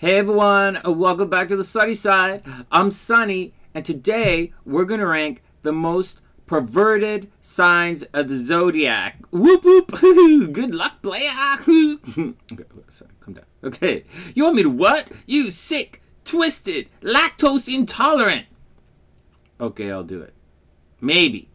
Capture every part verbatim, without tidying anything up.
Hey everyone, welcome back to the Sunny Side. I'm Sunny, and today we're gonna rank the most perverted signs of the zodiac. Whoop whoop! Good luck, player. Okay, sorry, come down. Okay, you want me to what? You sick, twisted, lactose intolerant. Okay, I'll do it. Maybe.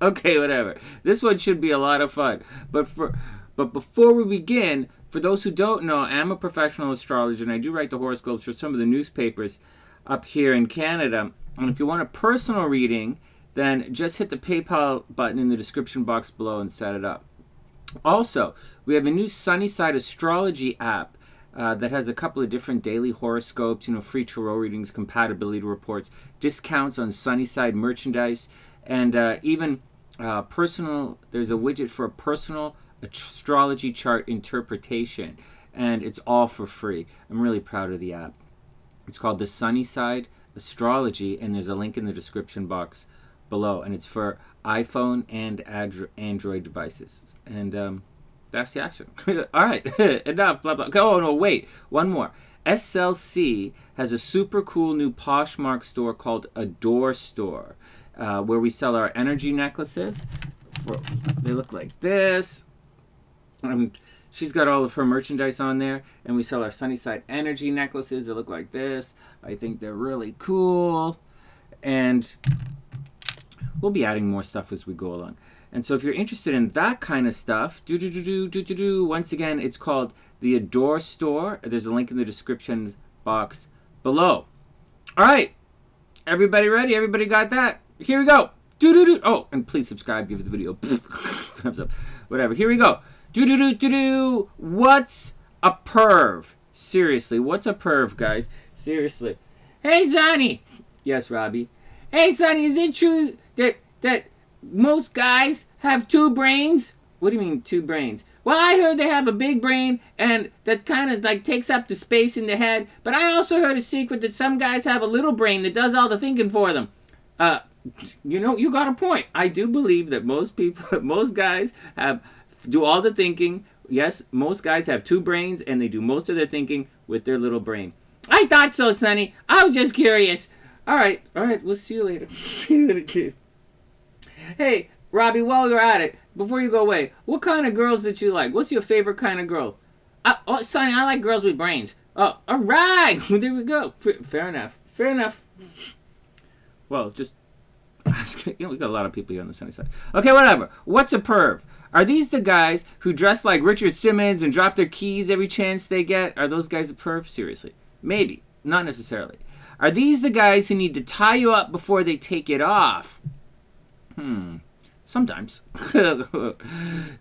Okay, whatever. This one should be a lot of fun. But for but before we begin. For those who don't know, I'm a professional astrologer and I do write the horoscopes for some of the newspapers up here in Canada. And if you want a personal reading, then just hit the PayPal button in the description box below and set it up. Also, we have a new Sunnyside Astrology app uh, that has a couple of different daily horoscopes, you know, free tarot readings, compatibility reports, discounts on Sunnyside merchandise, and uh, even uh, personal, there's a widget for a personal astrology chart interpretation, and it's all for free. I'm really proud of the app. It's called the Sunnyside Astrology, and there's a link in the description box below, and it's for iPhone and Android devices. And um, that's the action. All right, enough, blah, blah. Oh, no, wait, one more. S L C has a super cool new Poshmark store called Adore Store, uh, where we sell our energy necklaces. They look like this. Um, she's got all of her merchandise on there, and we sell our Sunnyside energy necklaces that look like this. I think they're really cool, and we'll be adding more stuff as we go along. And so if you're interested in that kind of stuff, do do do do do do do. Once again, it's called the Adore Store. There's a link in the description box below. All right, everybody ready? Everybody got that? Here we go. Do do do. Oh, and please subscribe. Give the video thumbs up. Whatever. Here we go. Do do do do do. What's a perv? Seriously, what's a perv, guys? Seriously. Hey, Sonny. Yes, Robbie. Hey, Sonny, is it true that that most guys have two brains? What do you mean two brains? Well, I heard they have a big brain and that kind of like takes up the space in the head. But I also heard a secret that some guys have a little brain that does all the thinking for them. Uh, you know, you got a point. I do believe that most people, most guys have. Do all the thinking. Yes, most guys have two brains, and they do most of their thinking with their little brain. I thought so, Sonny. I was just curious. All right, all right. We'll see you later. See you later, kid. Hey, Robbie, while you're at it, before you go away, what kind of girls did you like? What's your favorite kind of girl? I, oh, Sonny, I like girls with brains. Oh, all right. Well, there we go. Fair enough. Fair enough. Well, just ask. You know, we got a lot of people here on the Sunnyside. Okay, whatever. What's a perv? Are these the guys who dress like Richard Simmons and drop their keys every chance they get? Are those guys a perv? Seriously. Maybe. Not necessarily. Are these the guys who need to tie you up before they take it off? Hmm. Sometimes.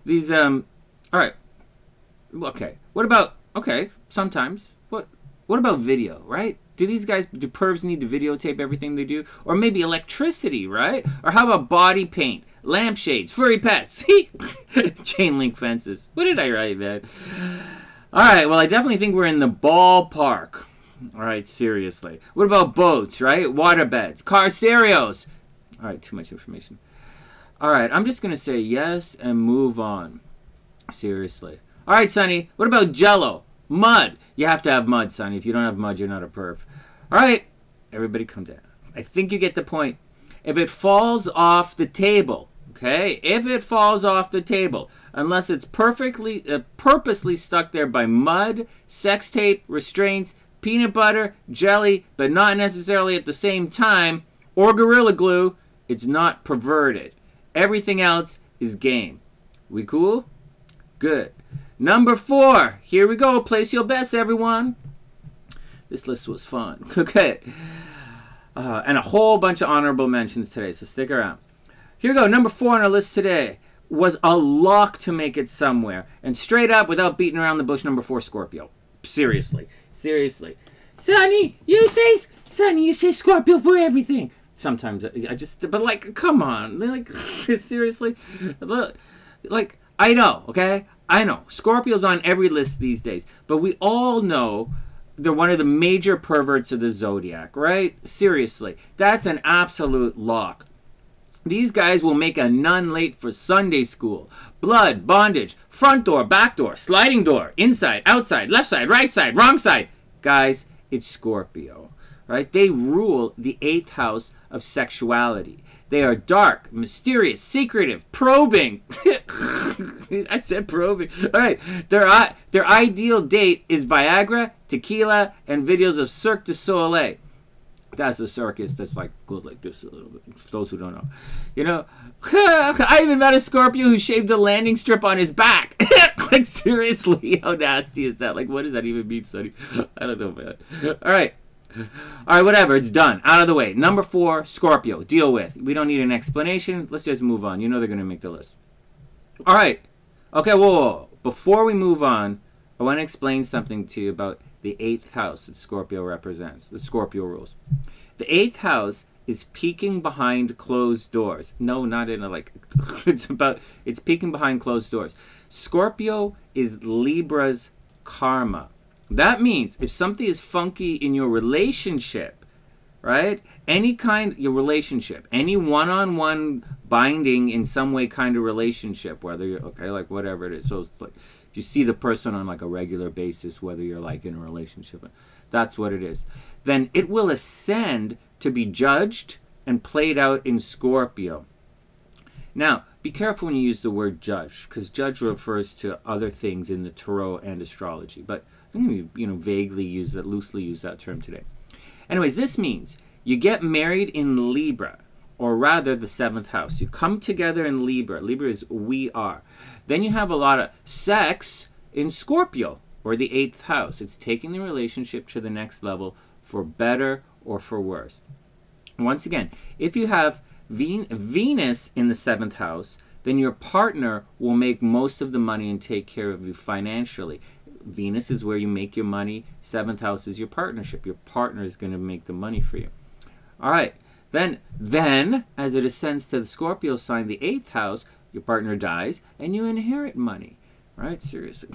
These, um... Alright. Okay. What about... Okay. Sometimes. What What about video, right? Do these guys... Do pervs need to videotape everything they do? Or maybe electricity, right? Or how about body paint? Lampshades, furry pets, chain link fences. What did I write, man? All right, well, I definitely think we're in the ballpark. All right, seriously. What about boats, right? Waterbeds, car stereos. All right, too much information. All right, I'm just going to say yes and move on. Seriously. All right, Sonny, what about Jello? Mud. You have to have mud, Sonny. If you don't have mud, you're not a perv. All right, everybody come down. I think you get the point. If it falls off the table, okay, if it falls off the table, unless it's perfectly, uh, purposely stuck there by mud, sex tape, restraints, peanut butter, jelly, but not necessarily at the same time, or Gorilla Glue, it's not perverted. Everything else is game. We cool? Good. Number four. Here we go. Place your bets, everyone. This list was fun. Okay. Uh, and a whole bunch of honorable mentions today, so stick around. Here we go. Number four on our list today was a lock to make it somewhere. And straight up, without beating around the bush, number four, Scorpio. Seriously. Seriously. Sonny, you say Sonny, you say Scorpio for everything. Sometimes I just, but like, come on. Like, seriously? Like, I know, okay? I know. Scorpio's on every list these days. But we all know... They're one of the major perverts of the zodiac, right? Seriously, that's an absolute lock. These guys will make a nun late for Sunday school. Blood, bondage, front door, back door, sliding door, inside, outside, left side, right side, wrong side. guys, it's Scorpio, right? They rule the eighth house of sexuality. They are dark, mysterious, secretive, probing. I said probing. All right. Their, their ideal date is Viagra, tequila, and videos of Cirque du Soleil. That's a circus that's like good like this a little bit, for those who don't know. You know, I even met a Scorpio who shaved a landing strip on his back. Like, seriously, how nasty is that? Like, what does that even mean, Sonny? I don't know, man. All right. All right, whatever. It's done. Out of the way. Number four, Scorpio. Deal with. We don't need an explanation. Let's just move on. You know they're going to make the list. All right. Okay, whoa, whoa. Before we move on, I want to explain something to you about the eighth house that Scorpio represents, the Scorpio rules. The eighth house is peeking behind closed doors. No, not in a, like, it's about, it's peeking behind closed doors. Scorpio is Libra's karma. That means if something is funky in your relationship, right? Any kind, your relationship, any one-on-one binding in some way kind of relationship, whether you're, okay, like whatever it is. So it's like, if you see the person on like a regular basis, whether you're like in a relationship, that's what it is. Then it will ascend to be judged and played out in Scorpio. Now, be careful when you use the word judge, because judge refers to other things in the tarot and astrology. But I'm going to, you know, vaguely use that, loosely use that term today. Anyways, this means you get married in Libra, or rather the seventh house. You come together in Libra. Libra is we are. Then you have a lot of sex in Scorpio, or the eighth house. It's taking the relationship to the next level for better or for worse. Once again, if you have Venus in the seventh house, then your partner will make most of the money and take care of you financially. Venus is where you make your money. Seventh house is your partnership. Your partner is going to make the money for you. All right. Then, then as it ascends to the Scorpio sign, the eighth house, your partner dies and you inherit money, right? Seriously.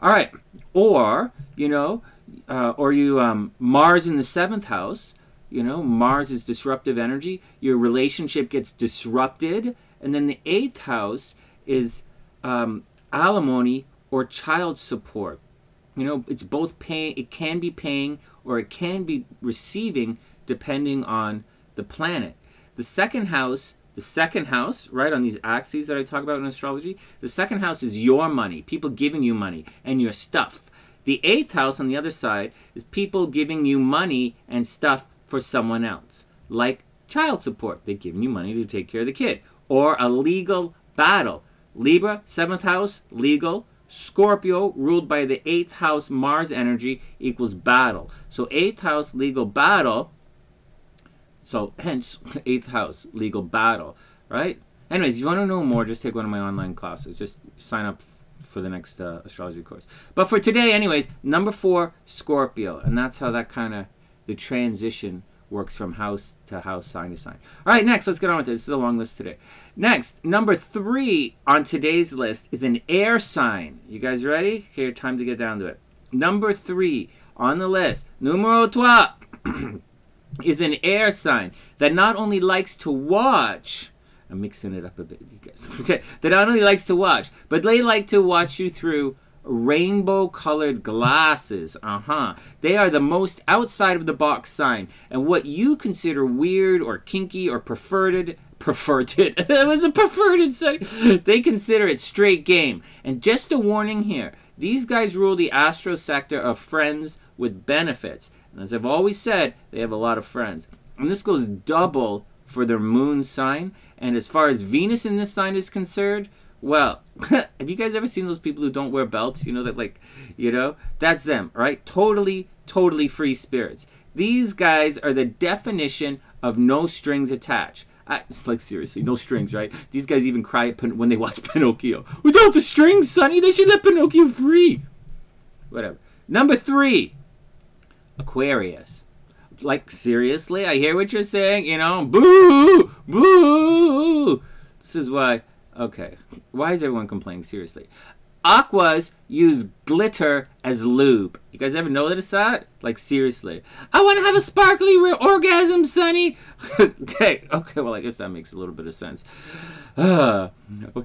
All right. Or, you know, uh, or you, um, Mars in the seventh house, you know, Mars is disruptive energy. Your relationship gets disrupted. And then the eighth house is um, alimony or child support. You know, it's both paying, it can be paying or it can be receiving depending on the planet. The second house The second house, right, on these axes that I talk about in astrology, the second house is your money, people giving you money and your stuff. The eighth house on the other side is people giving you money and stuff for someone else, like child support. They're giving you money to take care of the kid. Or a legal battle. Libra, seventh house, legal. Scorpio, ruled by the eighth house, Mars energy, equals battle. So eighth house, legal battle. So hence, eighth house, legal battle, right? Anyways, if you want to know more, just take one of my online classes. Just sign up for the next uh, astrology course. But for today, anyways, number four, Scorpio. And that's how that kind of, the transition works from house to house, sign to sign. All right, next, let's get on with it. This is a long list today. Next, number three on today's list is an air sign. You guys ready? Okay, time to get down to it. Number three on the list, numero trois. Is an air sign that not only likes to watch, I'm mixing it up a bit, you guys, okay, that not only likes to watch, but they like to watch you through rainbow colored glasses. Uh-huh. They are the most outside of the box sign, and what you consider weird or kinky or perverted, perverted, it was a perverted sign, they consider it straight game. And just a warning here, these guys rule the astro sector of friends with benefits. And as I've always said, they have a lot of friends. And this goes double for their moon sign. And as far as Venus in this sign is concerned, well, have you guys ever seen those people who don't wear belts? You know, that like, you know, that's them, right? Totally, totally free spirits. These guys are the definition of no strings attached. I, it's like, seriously, no strings, right? These guys even cry when they watch Pinocchio. Without the strings, Sonny, they should let Pinocchio free. Whatever. Number three. Aquarius. Like, seriously, I hear what you're saying, you know, boo, boo. This is why, okay, why is everyone complaining, seriously? Aquas use glitter as lube. You guys ever notice that? Like, seriously. I want to have a sparkly orgasm, Sonny. okay, okay, well, I guess that makes a little bit of sense. Uh,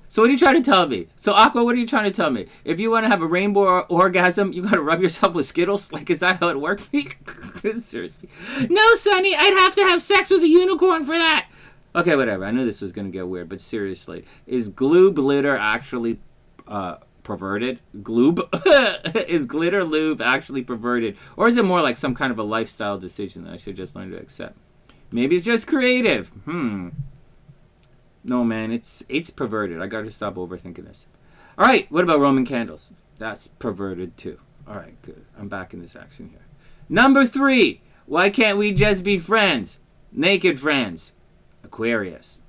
so what are you trying to tell me? So Aqua, what are you trying to tell me? If you want to have a rainbow or orgasm, you got to rub yourself with Skittles? Like, is that how it works? Seriously. No, Sonny, I'd have to have sex with a unicorn for that. Okay, whatever. I knew this was going to get weird, but seriously. Is glue glitter actually uh, perverted? Gloob? Is glitter lube actually perverted? Or is it more like some kind of a lifestyle decision that I should just learn to accept? Maybe it's just creative. Hmm. No, man, it's it's perverted. I gotta stop overthinking this. All right, what about Roman candles? That's perverted too. All right, good. I'm back in this action here. Number three, why can't we just be friends? Naked friends. Aquarius.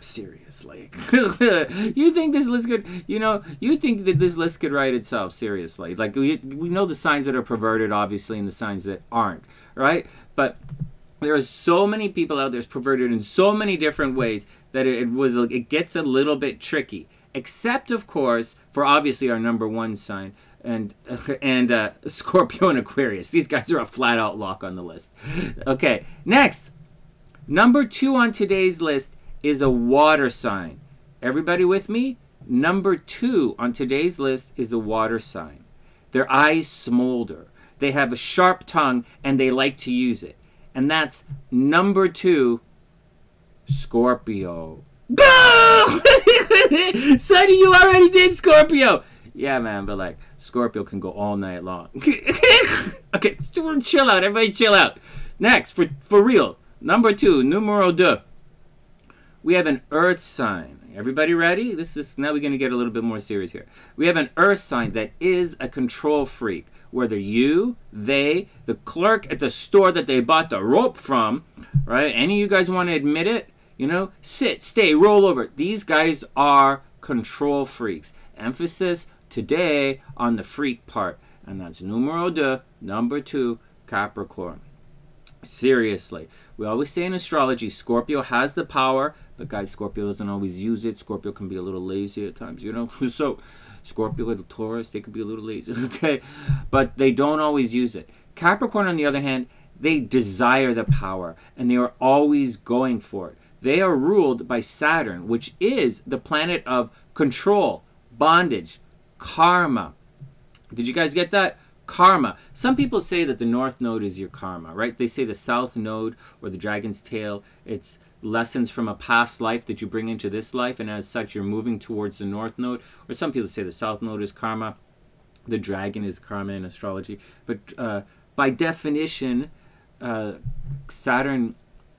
Seriously. You think this list could, you know, you think that this list could write itself, seriously. Like, we, we know the signs that are perverted, obviously, and the signs that aren't, right? But there are so many people out there perverted in so many different ways that it was it gets a little bit tricky. Except, of course, for obviously our number one sign and and uh, Scorpio and Aquarius. These guys are a flat-out lock on the list. Okay, next. Number two on today's list is a water sign. Everybody with me? Number two on today's list is a water sign. Their eyes smolder. They have a sharp tongue, and they like to use it. And that's number two, Scorpio. Boom! Sonny, you already did Scorpio. Yeah, man, but like, Scorpio can go all night long. Okay, chill out. Everybody chill out. Next, for, for real, number two, numero deux. We have an earth sign. Everybody ready? This is, now we're going to get a little bit more serious here. We have an earth sign that is a control freak. Whether you, they, the clerk at the store that they bought the rope from, right? Any of you guys want to admit it? You know, sit, stay, roll over. These guys are control freaks. Emphasis today on the freak part. And that's numero deux, number two, Capricorn. Seriously. We always say in astrology, Scorpio has the power, but guys, Scorpio doesn't always use it. Scorpio can be a little lazy at times, you know? So Scorpio and Taurus, they could be a little lazy, okay? But they don't always use it. Capricorn, on the other hand, they desire the power, and they are always going for it. They are ruled by Saturn, which is the planet of control, bondage, karma. Did you guys get that? Karma. Some people say that the North Node is your karma, right? They say the South Node or the Dragon's Tail, it's lessons from a past life that you bring into this life, and as such you're moving towards the North Node. Or some people say the South Node is karma, the dragon is karma in astrology. But uh, by definition, uh, Saturn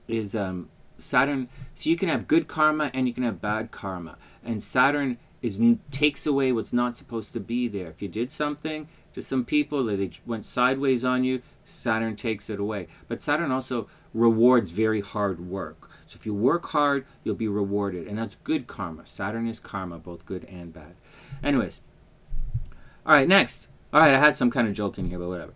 is um, Saturn. So you can have good karma and you can have bad karma, and Saturn is takes away what's not supposed to be there. If you did something to some people that they went sideways on you, Saturn takes it away. But Saturn also rewards very hard work. So if you work hard, you'll be rewarded. And that's good karma. Saturn is karma, both good and bad. Anyways. All right, next. All right, I had some kind of joke in here, but whatever.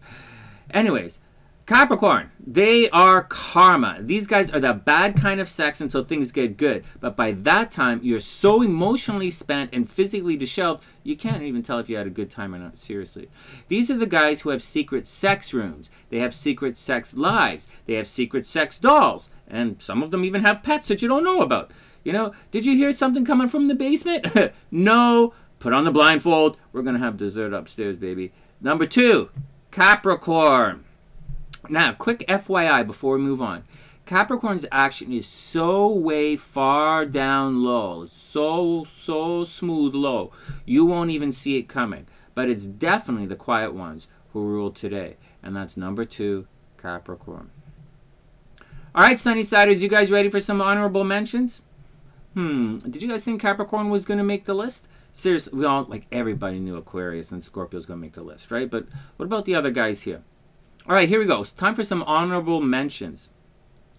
Anyways, Capricorn. They are karma. These guys are the bad kind of sex until things get good. But by that time, you're so emotionally spent and physically disheveled, you can't even tell if you had a good time or not. Seriously. These are the guys who have secret sex rooms. They have secret sex lives. They have secret sex dolls. And some of them even have pets that you don't know about. You know, did you hear something coming from the basement? No. Put on the blindfold. We're going to have dessert upstairs, baby. Number two, Capricorn. Now, quick F Y I before we move on. Capricorn's action is so way far down low. It's so, so smooth low. You won't even see it coming. But it's definitely the quiet ones who rule today. And that's number two, Capricorn. All right, Sunnysiders, you guys ready for some honorable mentions? Hmm, did you guys think Capricorn was going to make the list? Seriously, we all, like everybody knew Aquarius and Scorpio's going to make the list, right? But what about the other guys here? All right, here we go. It's time for some honorable mentions.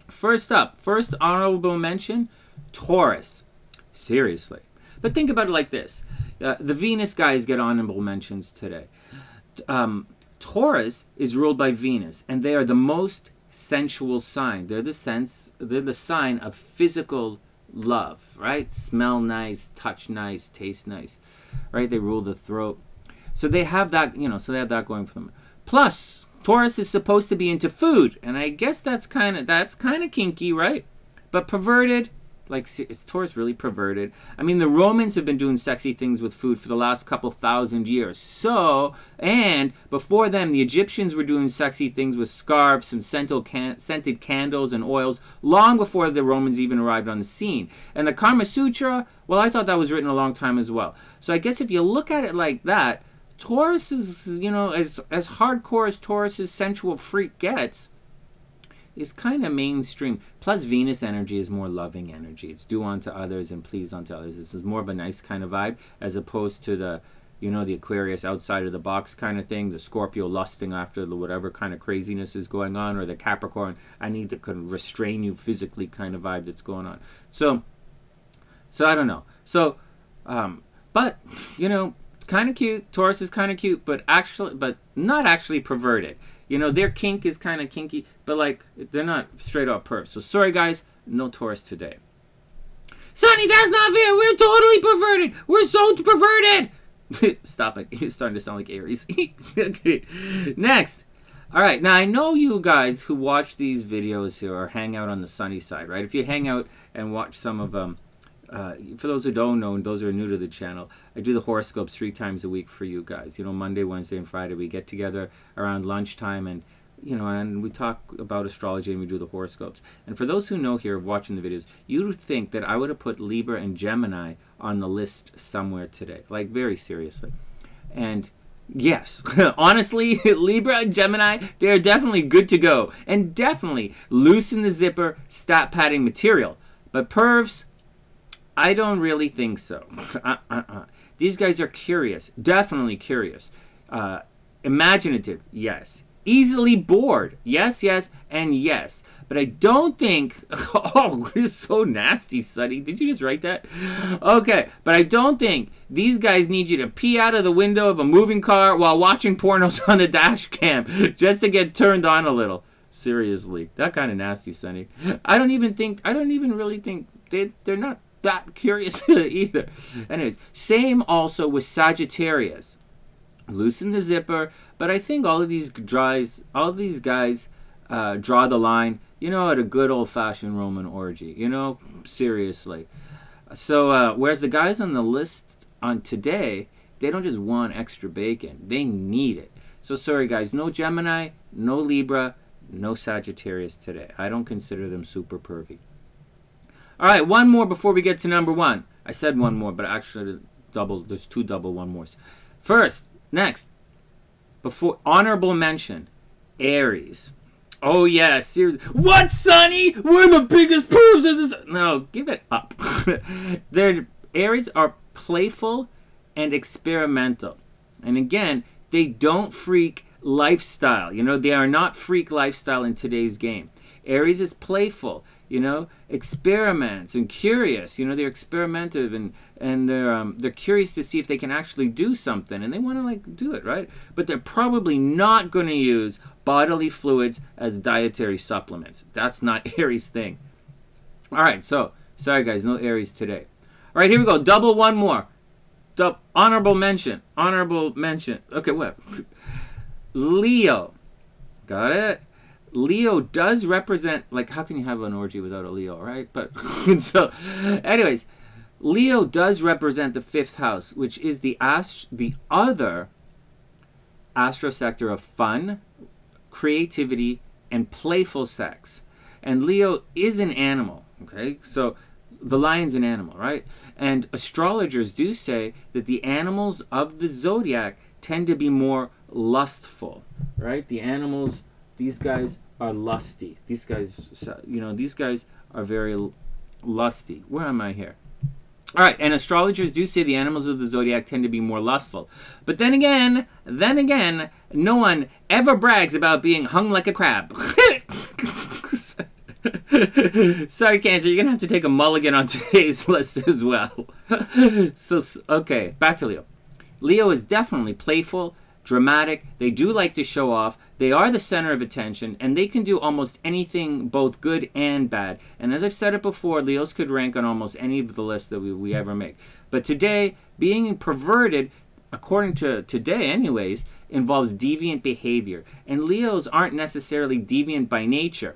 First up, first honorable mention, Taurus. Seriously. But think about it like this. Uh, the Venus guys get honorable mentions today. Um, Taurus is ruled by Venus, and they are the most sensual sign. They're the sense they're the sign of physical love, right? Smell nice, touch nice, taste nice, right? They rule the throat. So they have that, you know, so they have that going for them. Plus, Taurus is supposed to be into food, and I guess that's kind of that's kind of kinky, right? But perverted, Like, is Taurus really perverted? I mean, the Romans have been doing sexy things with food for the last couple thousand years. So, and before them, the Egyptians were doing sexy things with scarves and scented candles and oils long before the Romans even arrived on the scene. And the Kama Sutra, well, I thought that was written a long time as well. So I guess if you look at it like that, Taurus is, you know, as, as hardcore as Taurus's sensual freak gets, is kind of mainstream. Plus Venus energy is more loving energy. It's do unto others and please unto others. This is more of a nice kind of vibe as opposed to the, you know, the Aquarius outside of the box kind of thing, the Scorpio lusting after the whatever kind of craziness is going on, or the Capricorn, I need to kind of restrain you physically kind of vibe that's going on. So, so I don't know. So, um, but, you know, it's kind of cute. Taurus is kind of cute, but actually, but not actually perverted. You know, their kink is kind of kinky, but like, they're not straight up pervs. So sorry guys, no Taurus today. Sonny, that's not fair. We're totally perverted. We're so perverted. Stop it. You're starting to sound like Aries. Okay. Next. All right. Now, I know you guys who watch these videos here or hang out on the sunny side, right? If you hang out and watch some of them, Uh, for those who don't know and those who are new to the channel, I do the horoscopes three times a week for you guys. You know, Monday, Wednesday, and Friday we get together around lunchtime, and you know, and we talk about astrology and we do the horoscopes. And for those who know here of watching the videos, you would think that I would have put Libra and Gemini on the list somewhere today, like very seriously. And yes, honestly, Libra and Gemini, they're definitely good to go and definitely loosen the zipper, stat padding material. But pervs, I don't really think so. Uh, uh, uh. These guys are curious, definitely curious. Uh, imaginative, yes. Easily bored, yes, yes, and yes. But I don't think, oh, this is so nasty, Sonny. Did you just write that? Okay, but I don't think these guys need you to pee out of the window of a moving car while watching pornos on the dash cam just to get turned on a little. Seriously, that kind of nasty, Sonny. I don't even think, I don't even really think, they, they're not that curious either. Anyways, same also with Sagittarius. Loosen the zipper, but I think all of these guys, all of these guys uh, draw the line, you know, at a good old-fashioned Roman orgy, you know, seriously. So uh, whereas the guys on the list on today, they don't just want extra bacon, they need it. So sorry guys, no Gemini, no Libra, no Sagittarius today. I don't consider them super pervy. All right, one more before we get to number one. I said one more, but actually double. There's two double one mores. First, next, before honorable mention, Aries. Oh yeah, seriously. What, Sonny? We're the biggest proofs of this. No, give it up. They're, Aries are playful and experimental, and again, they don't freak lifestyle. You know, they are not freak lifestyle in today's game. Aries is playful. You know, experiments and curious. You know, they're experimentative and and they're um, they're curious to see if they can actually do something, and they want to like do it, right? But they're probably not going to use bodily fluids as dietary supplements. That's not Aries' thing. All right, so sorry guys, no Aries today. All right, here we go. Double one more. Dub honorable mention. Honorable mention. Okay, what? Leo. Got it. Leo does represent, like, how can you have an orgy without a Leo, right? But so anyways, Leo does represent the fifth house, which is the ast the other astro sector of fun, creativity, and playful sex. And Leo is an animal, okay? So the lion's an animal, right? And astrologers do say that the animals of the zodiac tend to be more lustful, right? The animals, these guys are lusty. These guys, you know, these guys are very lusty. Where am I here? All right, and astrologers do say the animals of the zodiac tend to be more lustful. But then again, then again, no one ever brags about being hung like a crab. Sorry, Cancer, you're going to have to take a mulligan on today's list as well. So, okay, back to Leo. Leo is definitely playful, dramatic. They do like to show off. They are the center of attention, and they can do almost anything, both good and bad. And as I've said it before, Leos could rank on almost any of the lists that we, we ever make. But today, being perverted, according to today anyways, involves deviant behavior. And Leos aren't necessarily deviant by nature.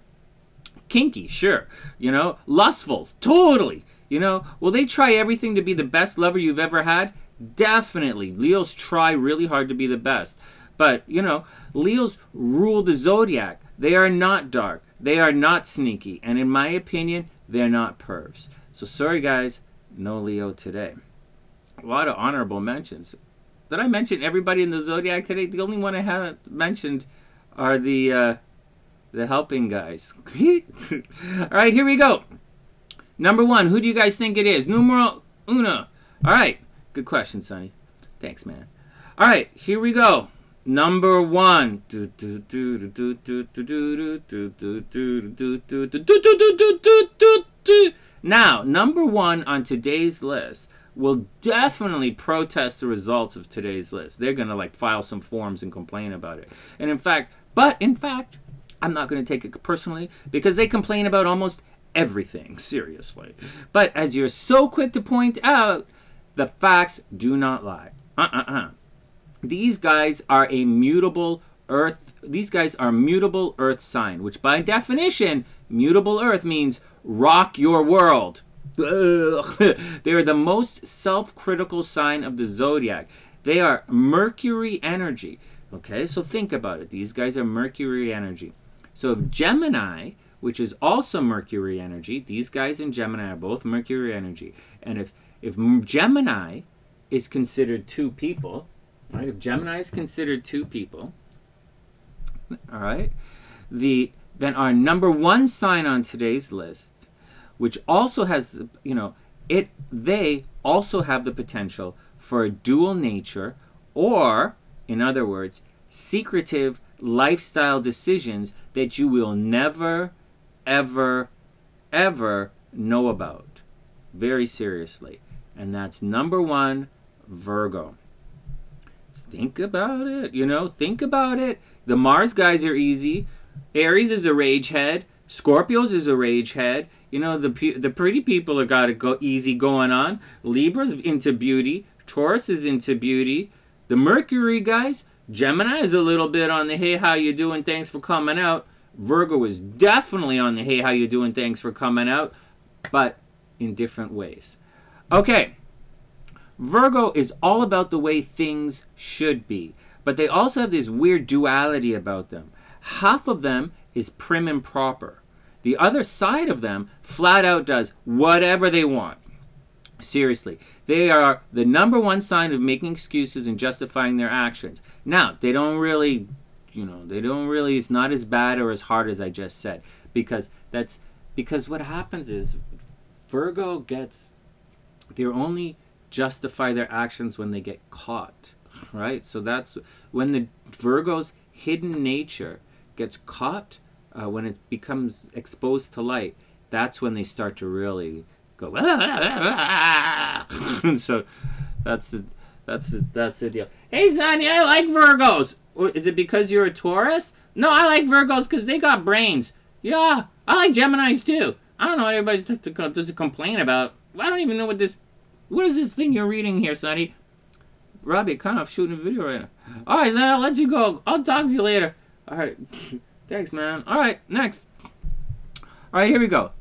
Kinky, sure. You know, lustful, totally. You know, will they try everything to be the best lover you've ever had? Definitely. Leos try really hard to be the best. But, you know, Leos rule the zodiac. They are not dark. They are not sneaky. And in my opinion, they're not pervs. So sorry, guys. No Leo today. A lot of honorable mentions. Did I mention everybody in the zodiac today? The only one I haven't mentioned are the, uh, the helping guys. All right, here we go. Number one, who do you guys think it is? Numero uno. All right. Good question, Sonny. Thanks, man. All right, here we go. Number one. Now, number one on today's list will definitely protest the results of today's list. They're going to like file some forms and complain about it. And in fact, but in fact, I'm not going to take it personally because they complain about almost everything, seriously. But as you're so quick to point out, the facts do not lie. Uh-uh-uh. These guys are a mutable earth. These guys are mutable earth sign, which by definition, mutable earth means rock your world. Ugh. They are the most self-critical sign of the zodiac. They are Mercury energy. Okay, so think about it. These guys are Mercury energy. So if Gemini, which is also Mercury energy, these guys in Gemini are both Mercury energy. And if if Gemini is considered two people, right? If Gemini is considered two people, all right, the then our number one sign on today's list, which also has, you know, it, they also have the potential for a dual nature, or in other words, secretive lifestyle decisions that you will never, ever, ever know about. Very seriously. And that's number one, Virgo. Think about it, you know, think about it. The Mars guys are easy. Aries is a rage head. Scorpios is a rage head. You know, the the pretty people are got it go easy going on. Libra's into beauty. Taurus is into beauty. The Mercury guys, Gemini is a little bit on the hey, how you doing? Thanks for coming out. Virgo is definitely on the hey, how you doing? Thanks for coming out, but in different ways. Okay, Virgo is all about the way things should be, but they also have this weird duality about them. Half of them is prim and proper. The other side of them flat out does whatever they want. Seriously, they are the number one sign of making excuses and justifying their actions. Now, they don't really, you know, they don't really, it's not as bad or as hard as I just said, because that's, because what happens is Virgo gets, they only justify their actions when they get caught, right? So that's when the Virgo's hidden nature gets caught, uh, when it becomes exposed to light, that's when they start to really go, ah, ah, ah, ah. So that's the, that's the, that's the deal. Hey, Sonny, I like Virgos. Is it because you're a Taurus? No, I like Virgos because they got brains. Yeah, I like Geminis too. I don't know what everybody's does to complain about. I don't even know what this, what is this thing you're reading here, Sonny? Robbie, kind of shooting a video right now. All right, Sonny, I'll let you go. I'll talk to you later. All right, thanks, man. All right, next. All right, here we go.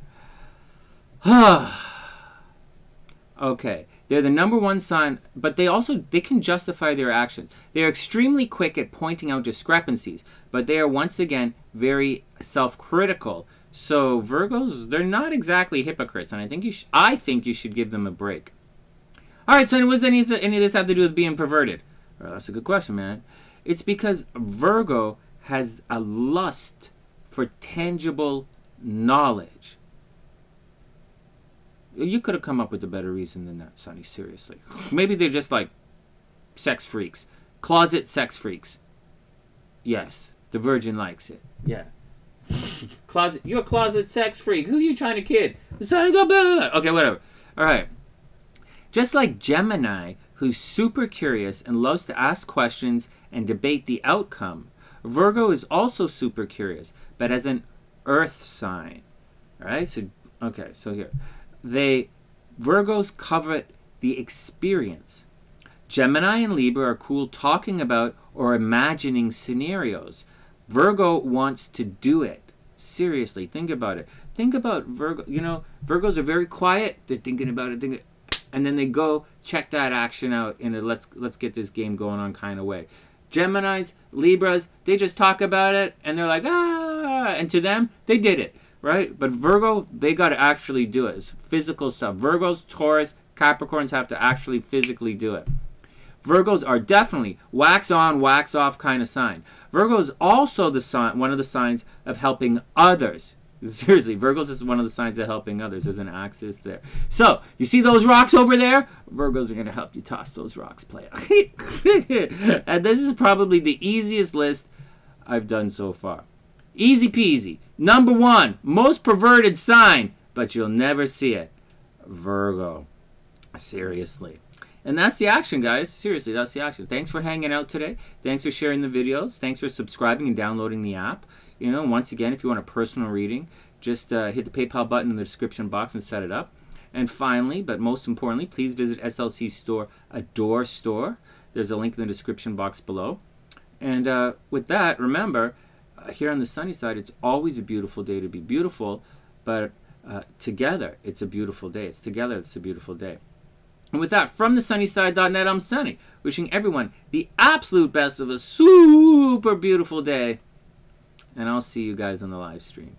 Okay, they're the number one sign, but they also, they can justify their actions. They're extremely quick at pointing out discrepancies, but they are once again very self-critical. So Virgos, they're not exactly hypocrites, and I think you, sh I think you should give them a break. All right, so what does any, th any of this have to do with being perverted? Well, that's a good question, man. It's because Virgo has a lust for tangible knowledge. You could have come up with a better reason than that, Sonny, seriously. Maybe they're just like sex freaks. Closet sex freaks. Yes, the virgin likes it. Yeah. Closet, you're a closet sex freak. Who are you trying to kid? Sonny, blah, blah, blah. Okay, whatever. All right. Just like Gemini, who's super curious and loves to ask questions and debate the outcome, Virgo is also super curious, but as an earth sign. All right, so, okay, so here. They, Virgos covet the experience. Gemini and Libra are cool talking about or imagining scenarios. Virgo wants to do it. Seriously, think about it. Think about Virgo. You know, Virgos are very quiet. They're thinking about it, thinking, and then they go check that action out in a let's let's get this game going on kind of way. Geminis, Libras, they just talk about it and they're like, ah, and to them, they did it, right? But Virgo, they got to actually do it. It's physical stuff. Virgos, Taurus, Capricorns have to actually physically do it. Virgos are definitely wax on, wax off kind of sign. Virgo is also the sign, one of the signs of helping others. Seriously, Virgos is one of the signs of helping others. There's an axis there. So, you see those rocks over there? Virgos are going to help you toss those rocks, playa. And this is probably the easiest list I've done so far. Easy peasy. Number one, most perverted sign, but you'll never see it. Virgo. Seriously. And that's the action, guys. Seriously, that's the action. Thanks for hanging out today. Thanks for sharing the videos. Thanks for subscribing and downloading the app. You know, once again, if you want a personal reading, just uh, hit the PayPal button in the description box and set it up. And finally, but most importantly, please visit S L C Store, Adore Store. There's a link in the description box below. And uh, with that, remember, uh, here on the sunny side, it's always a beautiful day to be beautiful. But uh, together, it's a beautiful day. It's together, it's a beautiful day. And with that, from the sunny side dot net, I'm Sunny, wishing everyone the absolute best of a super beautiful day. And I'll see you guys on the live stream.